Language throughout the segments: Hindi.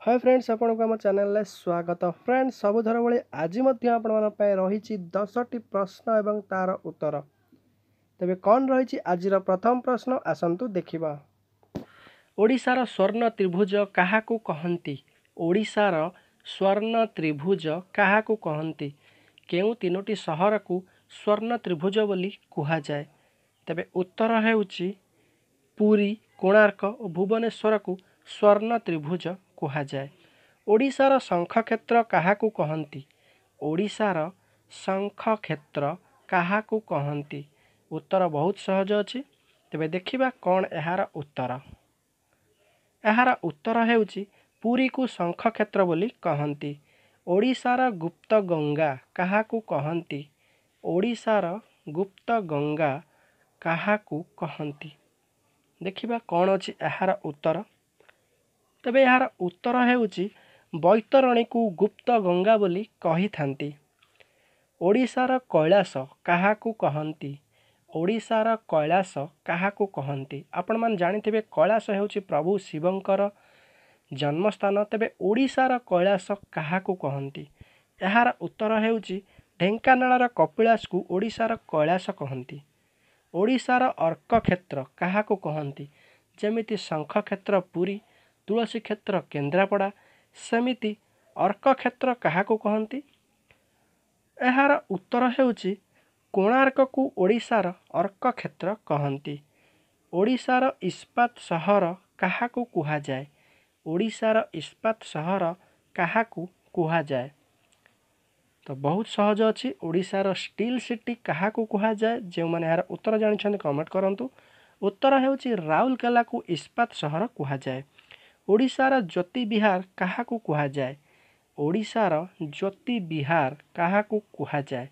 हाय फ्रेंड्स आपंक आम चैनल स्वागत। फ्रेंड्स सबुथर भाई आज मैं रही 10टी प्रश्न एवं तार उत्तर। तेरे कौन रही आज प्रथम प्रश्न आसतु देखा। ओडिशार स्वर्ण त्रिभुज क्या कहती? ओडिशार स्वर्ण त्रिभुज क्या कहती? केउ तीनोटी शहर को स्वर्ण त्रिभुज बोली कहा जाए? तेरे उत्तर है पुरी, कोणार्क और भुवनेश्वर को स्वर्ण त्रिभुज कहा जाए। ओडिशार शंख क्षेत्र क्या कहती? ओडिशार शंख क्षेत्र क्या कहती? उत्तर बहुत सहज अछि। तबे देखिबा कौन एहार उत्तर। एहार उत्तर हेउछि पुरी को शंख क्षेत्र बोली कहती। ओडिशार गुप्त गंगा क्या कहती? ओडिशार गुप्त गंगा क्या कहती? देखिबा कौन अछि एहार उत्तर। तबे यार उत्तर हेउछि बैतरणी को गुप्त गंगा बोली कही थांती। ओडिशार कैलाश क्या कहती? ओडिशार कैलाश क्या कहती? आपण मान जानिथिबे कैलाश हेउछि प्रभु शिवंकर जन्मस्थान। तबे ओडिशार कैलाश क्या कहती? यार उत्तर हेउछि ढेंकानाळर कपिलास को ओडिशार कैलाश कहती। ओडिशार अर्क क्षेत्र क्या कहती? जेमिति शंख क्षेत्र पुरी, तुलसी क्षेत्र केन्द्रापड़ा, सेमिति अर्क क्षेत्र क्या कहती? यार उत्तर हेउछि कोणार्क को ओडिशार अर्क क्षेत्र कहती। ओडिशार इस्पात शहर क्या कहुए? ओडिशार इस्पात शहर क्या कहुए? तो बहुत सहज अछि। ओडिशार स्टील सिटी क्या कहुए? जो मैंने यार उत्तर जानते कमेंट करूँ। उत्तर हेउछि राउरकेला को इस्पात शहर कहुए। ओडिशार ज्योति विहार क्या कहुए? ओडिशार ज्योति विहार क्या कहुए?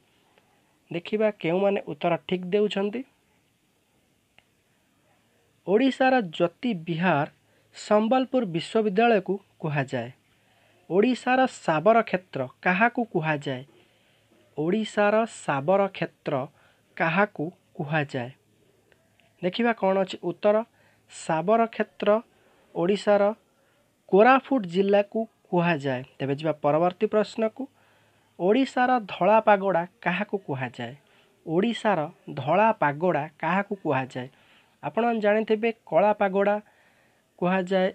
देखिबा केउ माने उत्तर ठीक देउछन्ती। ओडिशार ज्योति विहार संबलपुर विश्वविद्यालय को कहुए। ओडिशार साबर क्षेत्र क्या कहुए? ओडिशार साबर क्षेत्र क्या कहुए? देखिबा कौन अछि उत्तर। साबर क्षेत्र ओडिशार कोरापुट जिला को कहुए। तेबे जिबा परवर्ती प्रश्न को। ओडिशार धला पगोड़ा क्या कहुए? ओडिशार धला पगोड़ा क्या कहुए? आपण जानिथिबे कला पगोड़ा कहुए।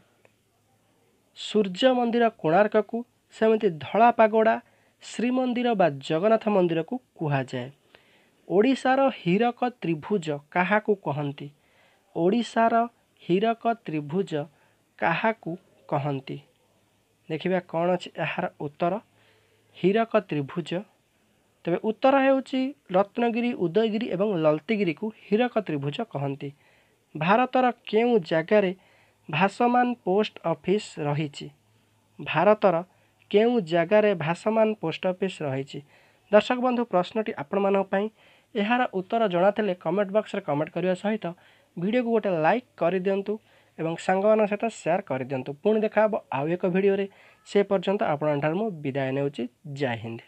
सूर्य मंदिर कोणार्क को, सेमति धला पगोड़ा श्रीमंदिर बा जगन्नाथ मंदिर को कहुए। ओडिशार हीरक त्रिभुज क्या कहती? ओडिशार हीरक त्रिभुज क्या कहती? देखिबा कौन अछि एहार उत्तर। हीरक त्रिभुज। तबे उत्तर हेउछि रत्नगिरी, उदयगिरी एवं ललतगिरी को हीरक त्रिभुज कहती। भारतर केउ जगार भासमान पोस्ट ऑफिस रही? भारतर केउ जगार भासमान पोस्ट ऑफिस रही? दर्शक बंधु प्रश्नटी आपण मानन पई। एहार उत्तर जणाथले कमेंट बॉक्स रे कमेंट करबा सहित वीडियो को गोटे लाइक कर दियंतु एवं सांगमान सहित शेयर कर दियंतु। पुणी देखा आउ एक वीडियो रे। से पर्यंत आपण ठार मो विदाय नेउची। जय हिंद।